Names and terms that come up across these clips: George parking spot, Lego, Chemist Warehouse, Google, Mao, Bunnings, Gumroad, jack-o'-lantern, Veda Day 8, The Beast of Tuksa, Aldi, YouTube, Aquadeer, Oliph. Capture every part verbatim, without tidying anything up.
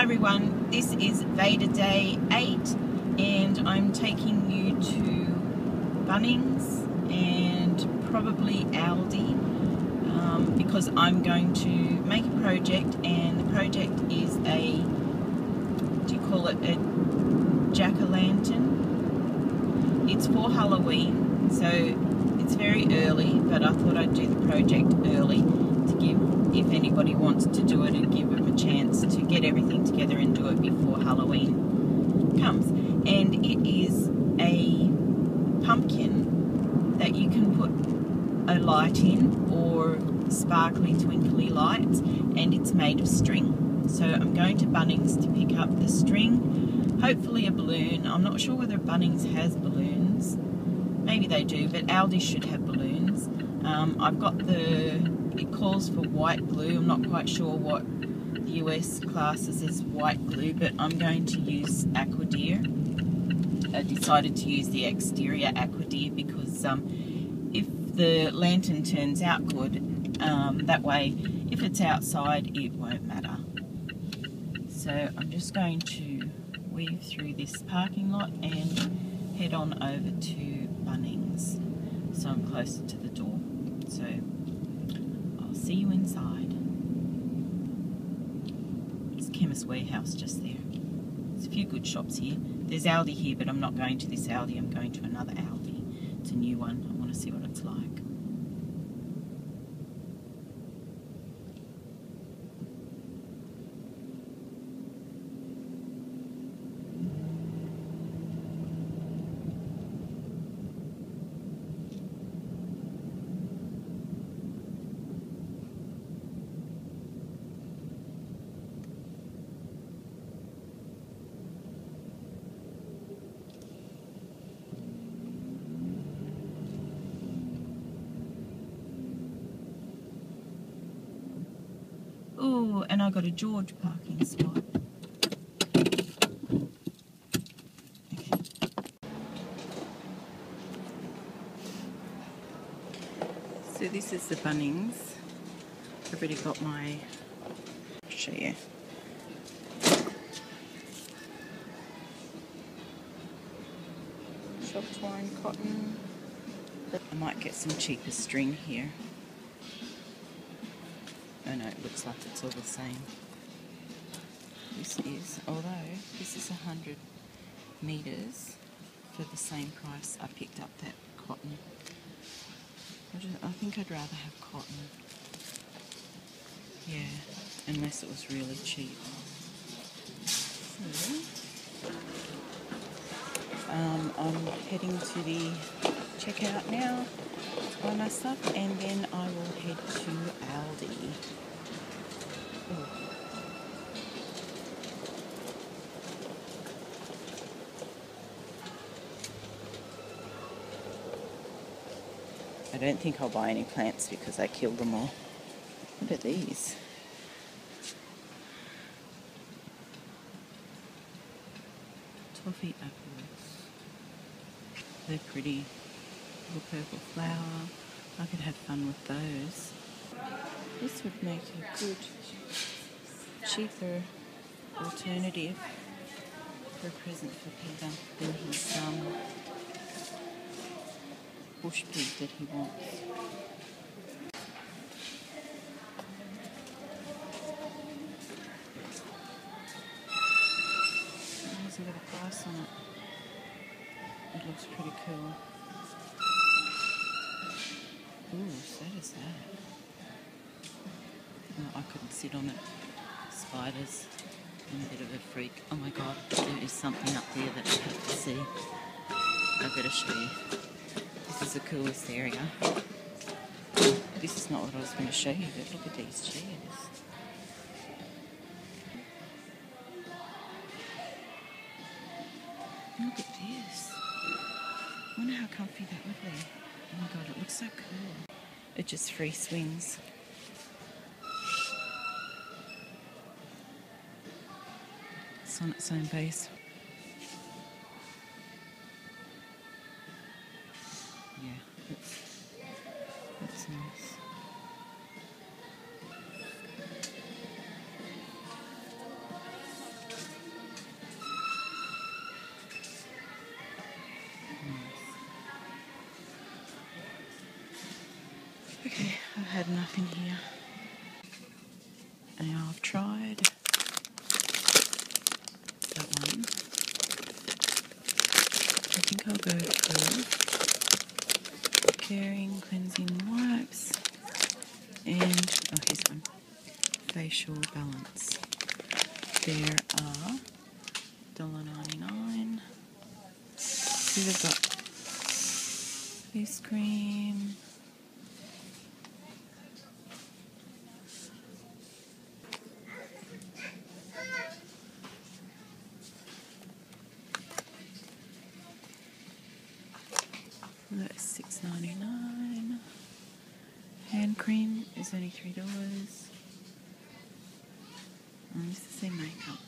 Hi everyone, this is Veda Day eight and I'm taking you to Bunnings and probably Aldi um, because I'm going to make a project, and the project is a, do you call it a jack-o'-lantern? It's for Halloween, so it's very early, but I thought I'd do the project early to give, if anybody wants to do it, and give them a chance to get everything together and do it before Halloween comes. And it is a pumpkin that you can put a light in, or sparkly twinkly lights, and it's made of string. So I'm going to Bunnings to pick up the string, hopefully a balloon. I'm not sure whether Bunnings has balloons, maybe they do, but Aldi should have balloons. um, I've got the, it calls for white glue. I'm not quite sure what the U S classes as white glue, but I'm going to use Aquadeer. I decided to use the exterior Aquadeer because um, if the lantern turns out good, um, that way if it's outside it won't matter. So I'm just going to weave through this parking lot and head on over to Bunnings, so I'm closer to the door. So see you inside. It's Chemist Warehouse just there. There's a few good shops here. There's Aldi here, but I'm not going to this Aldi. I'm going to another Aldi. It's a new one. I want to see what it's like. Oh, and I got a George parking spot. Okay. So this is the Bunnings. I've already got my, I'll show you. Shop twine, cotton. I might get some cheaper string here. Oh no, it looks like it's all the same. This is, although this is one hundred metres for the same price. I picked up that cotton. I, just, I think I'd rather have cotton. Yeah, unless it was really cheap. So, um, I'm heading to the checkout now, buy my stuff, and then I will head to Aldi. Ooh. I don't think I'll buy any plants because I killed them all. What are these? Toffee apples. They're pretty. Little purple flower. I could have fun with those. This would make a good, cheaper alternative for a present for Peter than his um, bush pig that he wants. It hasn't got a price on it. It looks pretty cool. Ooh, so does that. No, I couldn't sit on it. Spiders. I'm a bit of a freak. Oh my god, there is something up there that I have to see. I better show you. This is the coolest area. This is not what I was going to show you, but look at these chairs. Look at this. I wonder how comfy that would be. Oh my god, it looks so cool. It just free swings. It's on its own base. Yeah, it's, it's nice. had nothing here. Now I've tried that one. I think I'll go for caring cleansing wipes and, oh, here's one, facial balance. There are one dollar ninety-nine. See, they've got face cream, that's six ninety-nine. Hand cream is only three dollars. And it's the same makeup.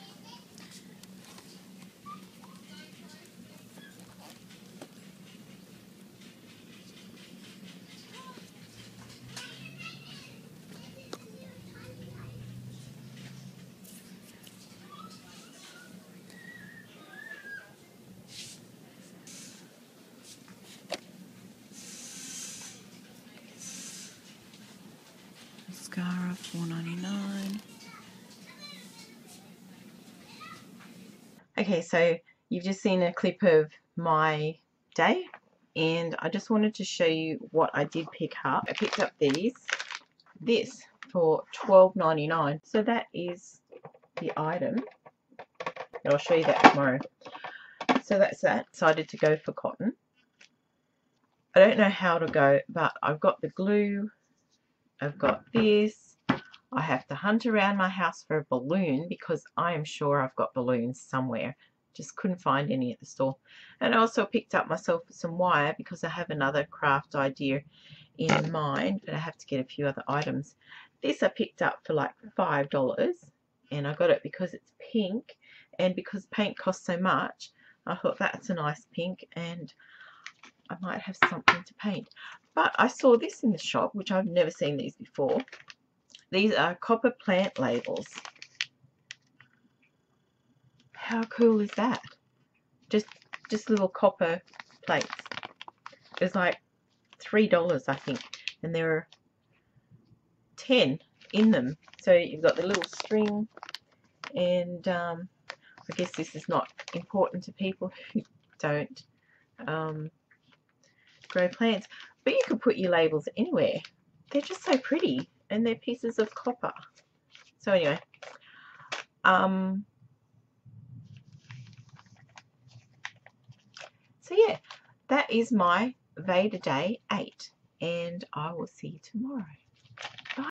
Mascara, four ninety-nine. Okay, so you've just seen a clip of my day, and I just wanted to show you what I did pick up. I picked up these, this for twelve ninety-nine. So that is the item, and I'll show you that tomorrow. So that's that. Decided to go for cotton. I don't know how to go, but I've got the glue. I've got this. I have to hunt around my house for a balloon because I am sure I've got balloons somewhere. Just couldn't find any at the store. And I also picked up myself some wire because I have another craft idea in mind, but I have to get a few other items. This I picked up for like five dollars, and I got it because it's pink, and because paint costs so much, I thought that's a nice pink and I might have something to paint. But I saw this in the shop, which I've never seen these before. These are copper plant labels. How cool is that? Just just little copper plates. It was like three dollars, I think, and there are ten in them. So you've got the little string, and um, I guess this is not important to people who don't um, grow plants. But you could put your labels anywhere. They're just so pretty, and they're pieces of copper. So anyway, um, so yeah, that is my Veda Day eight, and I will see you tomorrow.